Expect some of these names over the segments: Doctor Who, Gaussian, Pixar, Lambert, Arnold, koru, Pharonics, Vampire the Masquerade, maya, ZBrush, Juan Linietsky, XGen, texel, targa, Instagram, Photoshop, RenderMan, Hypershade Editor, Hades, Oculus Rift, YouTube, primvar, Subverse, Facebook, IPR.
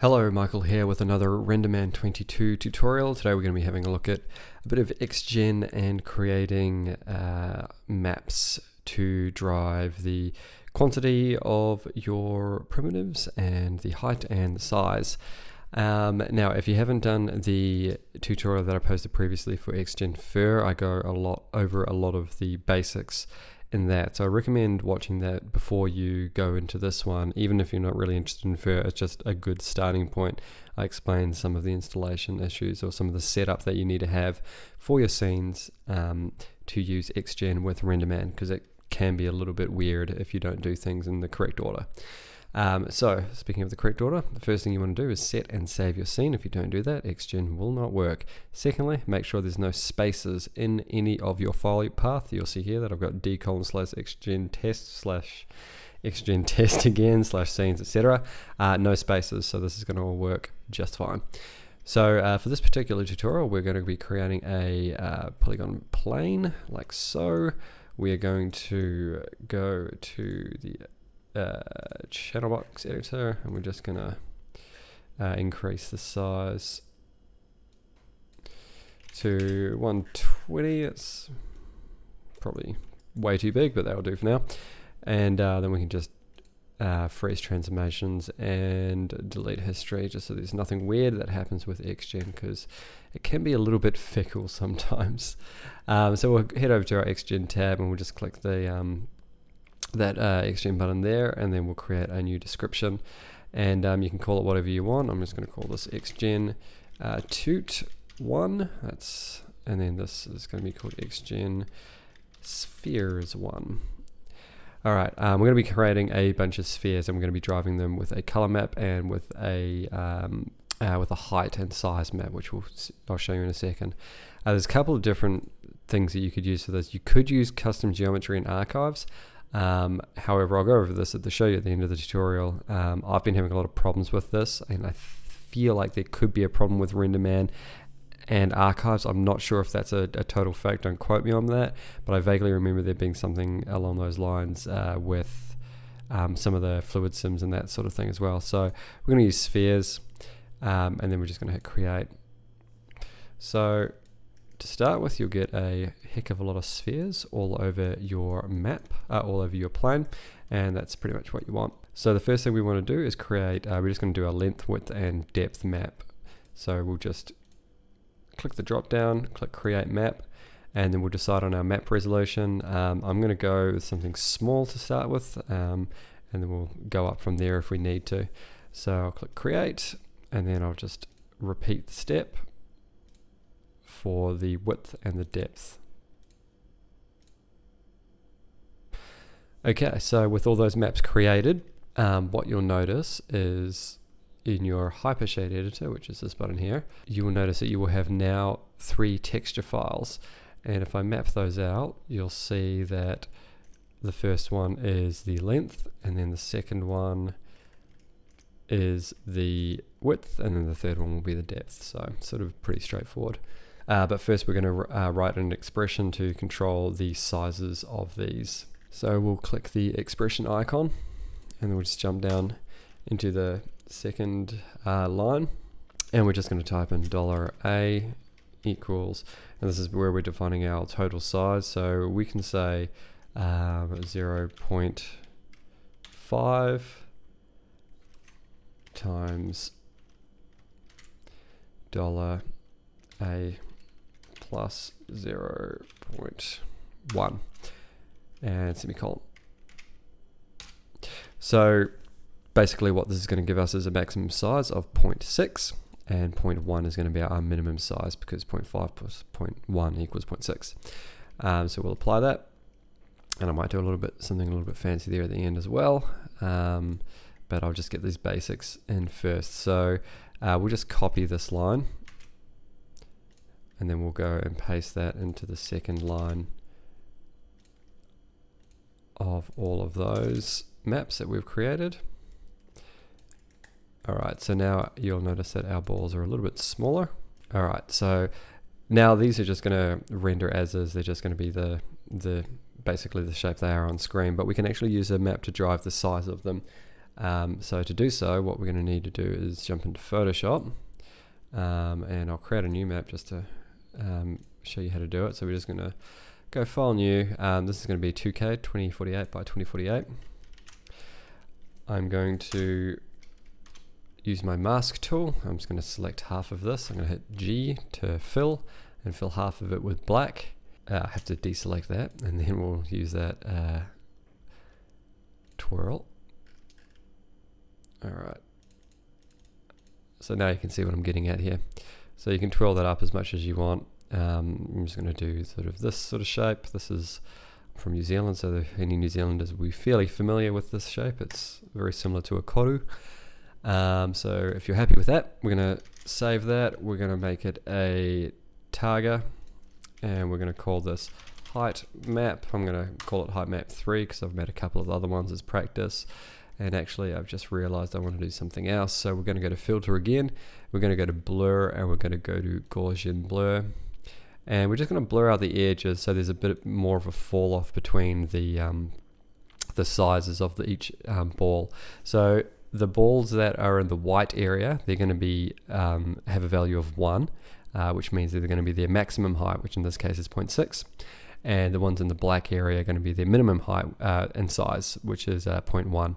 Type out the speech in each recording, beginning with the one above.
Hello, Michael here with another RenderMan 22 tutorial. Today we're going to be having a look at a bit of XGen and creating maps to drive the quantity of your primitives and the height and the size. Now, if you haven't done the tutorial that I posted previously for XGen Fur, I go over a lot of the basics in that. So I recommend watching that before you go into this one, even if you're not really interested in Fur. It's just a good starting point. I explain some of the installation issues or some of the setup that you need to have for your scenes to use XGen with RenderMan, because it can be a little bit weird if you don't do things in the correct order. So speaking of the correct order, the first thing you want to do is set and save your scene. If you don't do that, XGen will not work. Secondly, make sure there's no spaces in any of your file path. You'll see here that I've got d:/xgen test/xgen test again/scenes, etc. No spaces, so this is going to all work just fine. So for this particular tutorial, we're going to be creating a polygon plane like so. We are going to go to the channel box editor, and we're just gonna increase the size to 120. It's probably way too big, but that will do for now. And then we can just freeze transformations and delete history, just so there's nothing weird that happens with XGen, because it can be a little bit fickle sometimes. So we'll head over to our XGen tab, and we'll just click the that XGen button there, and then we'll create a new description, and you can call it whatever you want. I'm just going to call this XGen toot1. That's, and then this is going to be called XGen spheres1. Alright, we're going to be creating a bunch of spheres, and we're going to be driving them with a color map and with a height and size map, which I'll show you in a second. There's a couple of different things that you could use for this. You could use custom geometry and archives. However, I'll go over this at the show you at the end of the tutorial. I've been having a lot of problems with this, and I feel like there could be a problem with RenderMan and archives. I'm not sure if that's a total fact, don't quote me on that, but I vaguely remember there being something along those lines with some of the fluid sims and that sort of thing as well. So we're going to use spheres, and then we're just going to hit create. So to start with, you'll get a heck of a lot of spheres all over your map, all over your plane, and that's pretty much what you want. So the first thing we want to do is create, we're just going to do a length, width and depth map. So we'll just click the drop down, click create map, and then we'll decide on our map resolution. I'm going to go with something small to start with, and then we'll go up from there if we need to. So I'll click create, and then I'll just repeat the step for the width and the depth. Okay, so with all those maps created, what you'll notice is in your Hypershade Editor, which is this button here, you will notice that you will have now 3 texture files. And if I map those out, you'll see that the first one is the length, and then the second one is the width, and then the third one will be the depth. So sort of pretty straightforward. But first we're going to write an expression to control the sizes of these. So we'll click the expression icon, and then we'll just jump down into the second line, and we're just going to type in $a equals, and this is where we're defining our total size. So we can say 0.5 times $a plus 0.1 and semicolon. So basically what this is going to give us is a maximum size of 0.6, and 0.1 is going to be our minimum size, because 0.5 plus 0.1 equals 0.6. So we'll apply that, and I might do something a little bit fancy there at the end as well, but I'll just get these basics in first. So we'll just copy this line, and then we'll go and paste that into the second line of all of those maps that we've created. Alright, so now you'll notice that our balls are a little bit smaller. Alright, so now these are just going to render as is. They're just going to be basically the shape they are on screen, but we can actually use a map to drive the size of them. So to do so, what we're going to need to do is jump into Photoshop, and I'll create a new map just to show you how to do it. So we're just going to go File, New. This is going to be 2K 2048 by 2048. I'm going to use my mask tool. I'm just going to select half of this. I'm going to hit G to fill, and fill half of it with black. I have to deselect that, and then we'll use that twirl. Alright, so now you can see what I'm getting at here. So you can twirl that up as much as you want. I'm just going to do sort of this sort of shape. This is from New Zealand, so any New Zealanders will be fairly familiar with this shape. It's very similar to a koru. So if you're happy with that, we're going to save that. We're going to make it a targa, and we're going to call this height map. I'm going to call it height map 3 because I've made a couple of other ones as practice. And actually I've just realized I want to do something else, so we're going to go to filter again, we're going to go to blur, and we're going to go to Gaussian blur, and we're just going to blur out the edges so there's a bit more of a fall off between the sizes of each ball. So the balls that are in the white area, they're going to be have a value of 1, which means that they're going to be their maximum height, which in this case is 0.6. And the ones in the black area are going to be their minimum height and size, which is 0.1.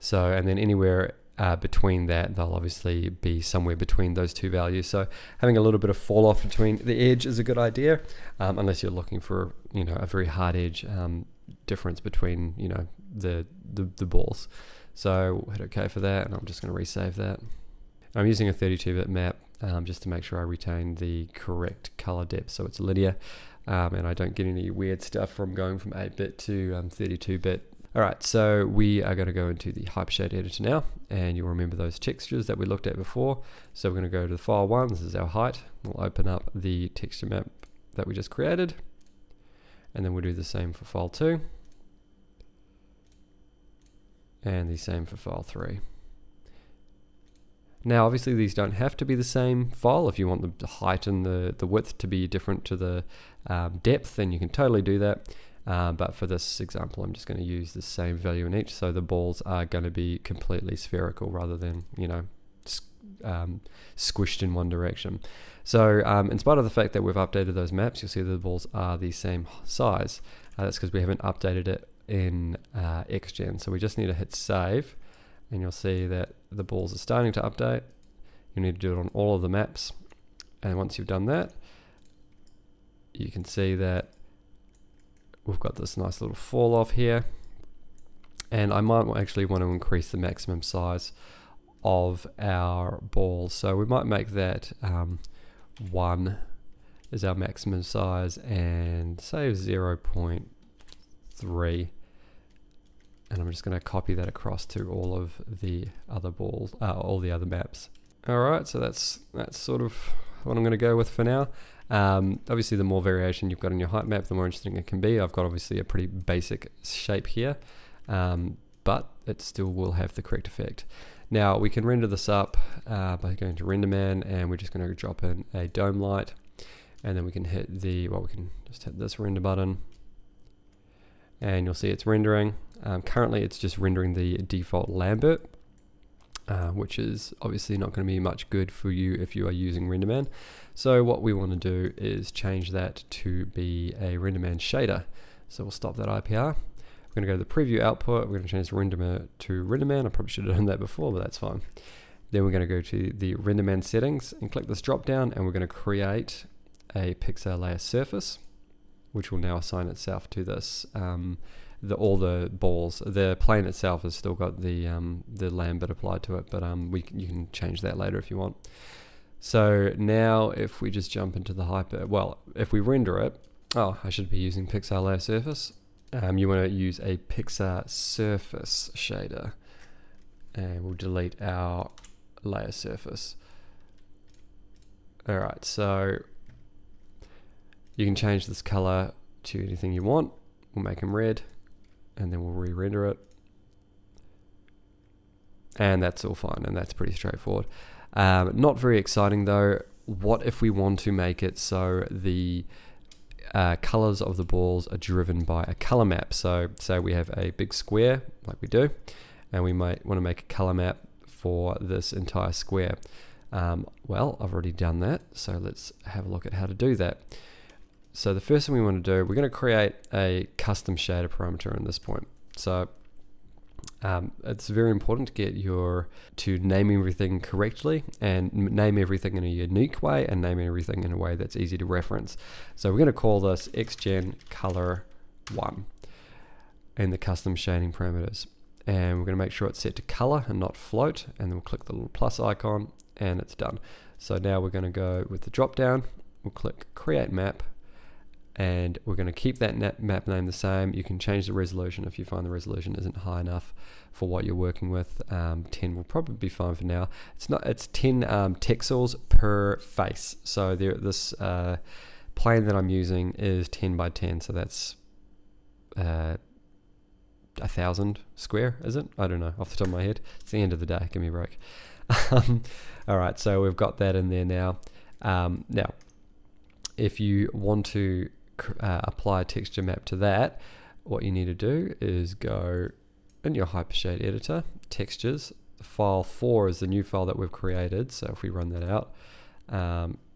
So, and then anywhere between that, they'll obviously be somewhere between those two values. So having a little bit of fall off between the edge is a good idea, unless you're looking for, you know, a very hard edge difference between, you know, the balls. So we'll hit OK for that, and I'm just going to resave that. I'm using a 32-bit map just to make sure I retain the correct color depth, so it's linear. And I don't get any weird stuff from going from 8-bit to 32-bit. Alright, so we are going to go into the Hypershade Editor now, and you'll remember those textures that we looked at before. So we're going to go to the file 1, this is our height. We'll open up the texture map that we just created, and then we'll do the same for file 2, and the same for file 3. Now obviously these don't have to be the same file. If you want the height and the width to be different to the depth, then you can totally do that. But for this example, I'm just going to use the same value in each, so the balls are going to be completely spherical rather than, you know, squished in one direction. So in spite of the fact that we've updated those maps, you'll see that the balls are the same size. That's because we haven't updated it in XGen. So we just need to hit save, and you'll see that the balls are starting to update. You need to do it on all of the maps, and once you've done that, you can see that we've got this nice little fall off here, and I might actually want to increase the maximum size of our balls, so we might make that 1 is our maximum size, and say 0.3. And I'm just going to copy that across to all of the other balls, all the other maps. Alright, so that's sort of what I'm going to go with for now. Obviously the more variation you've got in your height map, the more interesting it can be. I've got obviously a pretty basic shape here, but it still will have the correct effect. Now we can render this up by going to RenderMan, and we're just going to drop in a dome light, and then we can hit the, well, we can just hit this render button, and you'll see it's rendering. Currently it's just rendering the default Lambert, which is obviously not going to be much good for you if you are using RenderMan. So what we want to do is change that to be a RenderMan shader. So we'll stop that IPR. We're going to go to the preview output, we're going to change RenderMan to RenderMan. I probably should have done that before, but that's fine. Then we're going to go to the RenderMan settings and click this drop down, and we're going to create a Pixar layer surface, which will now assign itself to this, all the balls. The plane itself has still got the Lambert applied to it, but you can change that later if you want. So now if we just jump into the hyper, well, if we render it, oh, I should be using Pixar layer surface. You want to use a Pixar surface shader, and we'll delete our layer surface. All right, so you can change this color to anything you want. We'll make them red, and then we'll re-render it. And that's all fine, and that's pretty straightforward. Not very exciting though. What if we want to make it so the colors of the balls are driven by a color map? So say we have a big square, like we do, and we might want to make a color map for this entire square. Well, I've already done that, so let's have a look at how to do that. So the first thing we want to do, we're going to create a custom shader parameter in this point. So it's very important to get your name everything correctly, and name everything in a unique way, and name everything in a way that's easy to reference. So we're going to call this XGen color 1 in the custom shading parameters, and we're going to make sure it's set to color and not float, and then we'll click the little plus icon and it's done. So now we're going to go with the drop down, we'll click create map, and we're going to keep that map name the same. You can change the resolution if you find the resolution isn't high enough for what you're working with. 10 will probably be fine for now. It's 10 texels per face. So this plane that I'm using is 10 by 10, so that's 1,000 square, is it? I don't know, off the top of my head. It's the end of the day, give me a break. Alright, so we've got that in there now. Now, if you want to apply a texture map to that, what you need to do is go in your Hypershade Editor, Textures, file 4 is the new file that we've created, so if we run that out,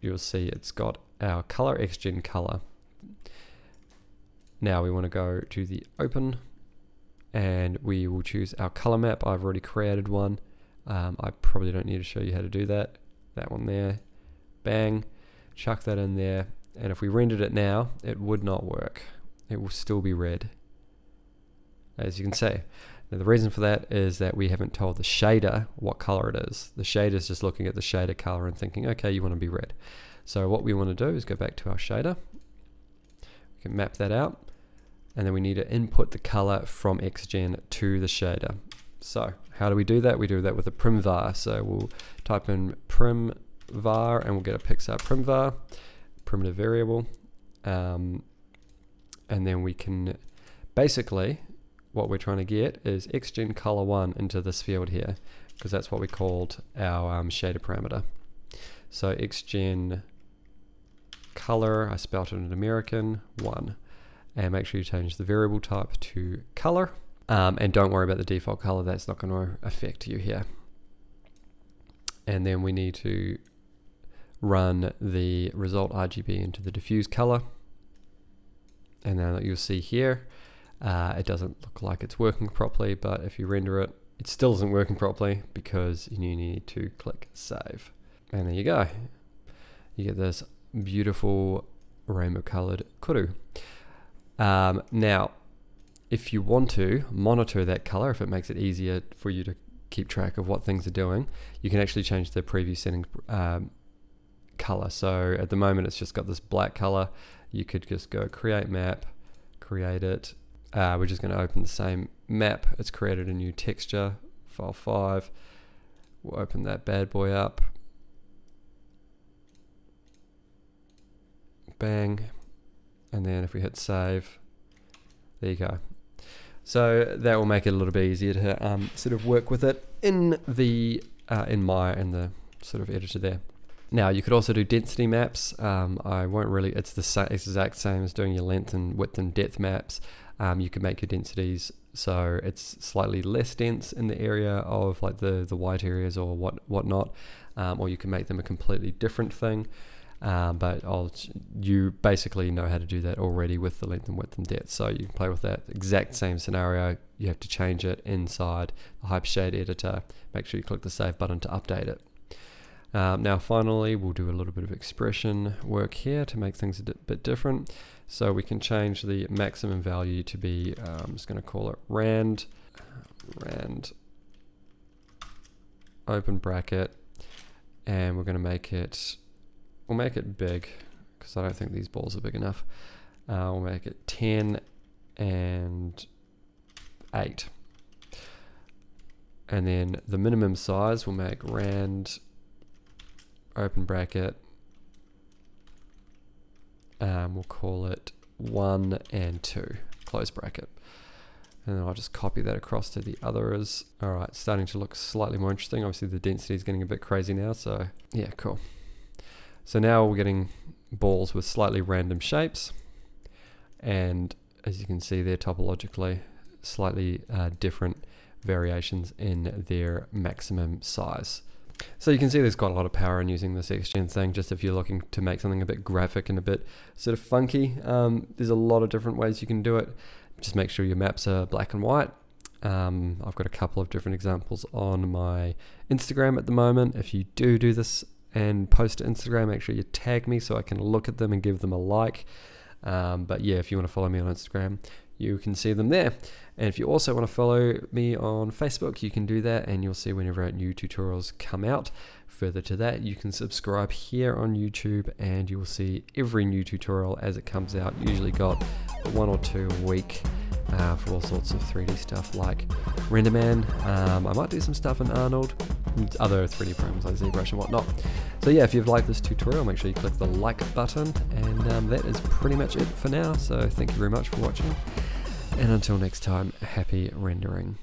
you'll see it's got our color, XGen color. Now we want to go to the Open, and we will choose our color map. I've already created one. I probably don't need to show you how to do that. That one there, bang, chuck that in there, and if we rendered it now, it would not work. It will still be red, as you can see. Now the reason for that is that we haven't told the shader what color it is. The shader is just looking at the shader color and thinking, okay, you want to be red. So what we want to do is go back to our shader. We can map that out, and then we need to input the color from XGen to the shader. So how do we do that? We do that with a primvar. So we'll type in primvar and we'll get a Pixar primvar, primitive variable. And then we can, basically what we're trying to get is XGen color 1 into this field here, because that's what we called our shader parameter. So XGen color, I spelt it in American, 1. And make sure you change the variable type to color, and don't worry about the default color, that's not going to affect you here. And then we need to run the result RGB into the diffuse color, and now that you'll see here, it doesn't look like it's working properly, but if you render it, it still isn't working properly because you need to click save. And there you go, you get this beautiful rainbow colored kuru. Now, if you want to monitor that color, if it makes it easier for you to keep track of what things are doing, you can actually change the preview setting color. So at the moment, it's just got this black color. You could just go create map, create it. We're just going to open the same map. It's created a new texture, file 5. We'll open that bad boy up. Bang. And then if we hit save, there you go. So that will make it a little bit easier to sort of work with it in the in Maya, in the sort of editor there. Now you could also do density maps. I won't really. It's the exact same as doing your length and width and depth maps. You can make your densities so it's slightly less dense in the area of like the white areas or whatnot, or you can make them a completely different thing. But you basically know how to do that already with the length and width and depth, so you can play with that exact same scenario. You have to change it inside the Hypershade Editor. Make sure you click the save button to update it. Now finally, we'll do a little bit of expression work here to make things a bit different. So we can change the maximum value to be, I'm just going to call it rand, open bracket, and we're going to make it, we'll make it big because I don't think these balls are big enough. We'll make it 10 and 8. And then the minimum size, we'll make rand, open bracket, we'll call it 1 and 2, close bracket. And then I'll just copy that across to the others. Alright, starting to look slightly more interesting. Obviously the density is getting a bit crazy now, so yeah, cool. So now we're getting balls with slightly random shapes, and as you can see there, topologically, slightly different variations in their maximum size. So you can see there's quite a lot of power in using this XGen thing, just if you're looking to make something a bit graphic and a bit sort of funky. There's a lot of different ways you can do it. Just make sure your maps are black and white. I've got a couple of different examples on my Instagram at the moment. If you do this and post to Instagram, make sure you tag me so I can look at them and give them a like. But yeah, if you want to follow me on Instagram, you can see them there. And if you also want to follow me on Facebook, you can do that, and you'll see whenever new tutorials come out. Further to that, you can subscribe here on YouTube, and you will see every new tutorial as it comes out. Usually got one or two a week for all sorts of 3D stuff like RenderMan. I might do some stuff in Arnold, other 3D programs like ZBrush and whatnot. So yeah, if you've liked this tutorial, make sure you click the like button, and that is pretty much it for now. So thank you very much for watching, and until next time, happy rendering.